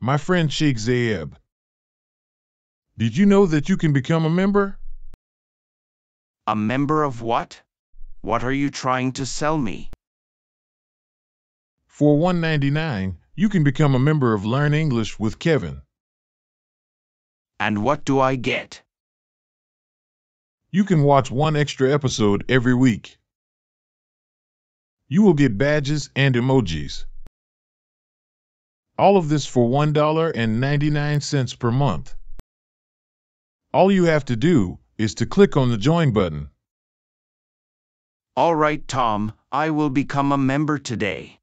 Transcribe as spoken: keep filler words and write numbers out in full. My friend Sheikh Zayeb, did you know that you can become a member? A member of what? What are you trying to sell me? For one dollar and ninety-nine cents, you can become a member of Learn English with Kevin. And what do I get? You can watch one extra episode every week. You will get badges and emojis. All of this for one dollar and ninety-nine cents per month. All you have to do is to click on the join button. All right, Tom, I will become a member today.